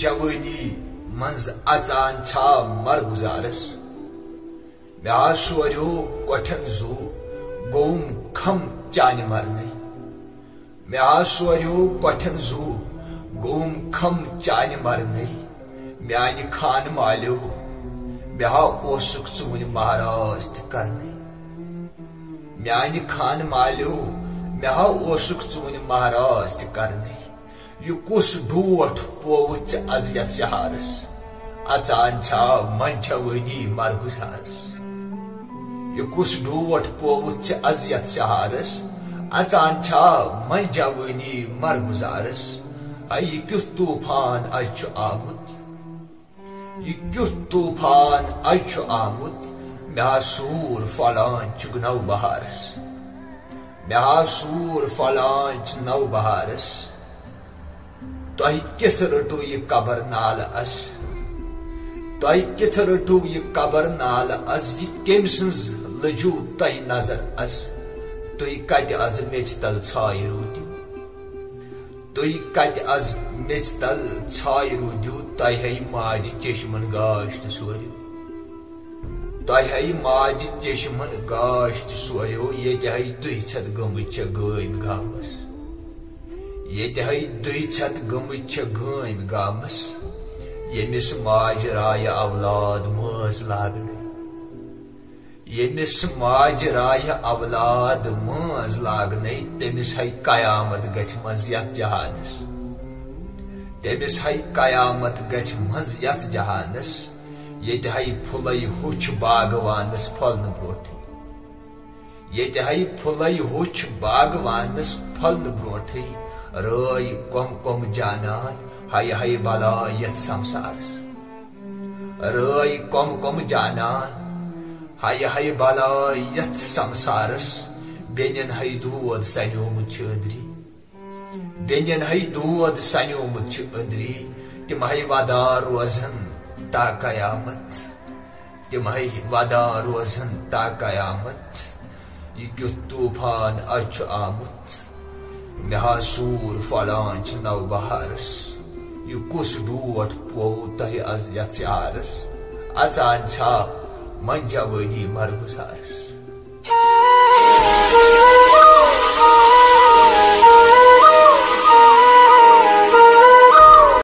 जवनी मंज अचान छा मर गुजारस ब्यास वरियो कोठन जू गोम खम चान मरने ब्यास वरियो कोठन जू गोम खम चान मरने म्यान खान मालियो ब्याह ओसुक चून महाराज करने म्यान खान मालियो ब्याह ओसुक चून महाराज करने यह कुस डोठ पोवच अजयत शहारस अचान छा मन जवनी मर गुजारस यह कुस डोठ पोवच अजयत शहारस अचान छा मन जवनी मर गुजारस यह क्युथ तूफान आज छु आमुत यह क्युथ तूफान आज छु आमुत म्यासूर फलान चुग नव बहारस म्यासूर फलान चुग नव बहारस तह किस रटू यह कबर नाल अस तह किस रटू यह कबर नाल अस यह कम सज लजू तह नजर अस तुह कत अज मेच तल छाय रूदियो तुह कत अज मेच तल छाय रूदियो तह है माज चेशमन गाश्त सोयो तह है माज चेशमन गाश्त सोयो ये है तुह छत गम छ गयब गावस ये है दुई छत गमित गम गामस यमिस माज राय अवलाद मस लागने यमिस माज राय अवलाद मस लागने तमिस है कयामत गछ मज यत जहानस तमिस है कयामत गछ मज यत जहानस ये है फुलई हुछ बागवानस फलन ब्रोठ ये है फुलई हुछ बागवानस फलन ब्रोठ रय कम कम जानन हाय हाय बाला यत संसारस रय कम कम जानन हाय हाय बाला यत संसारस बेनन है दूध सनोमुत छ अदरी बेनन है दूध सनोमुत छ अदरी तिम है वादार रोजन ता कयामत तिम है वादार रोजन ता कयामत ये क्यों तूफान अच आमुत नहासूर फलांच नव बहारस यु कुस डूट पोवु तह अज यारस अचान छा मन जवनी मर गुसारस।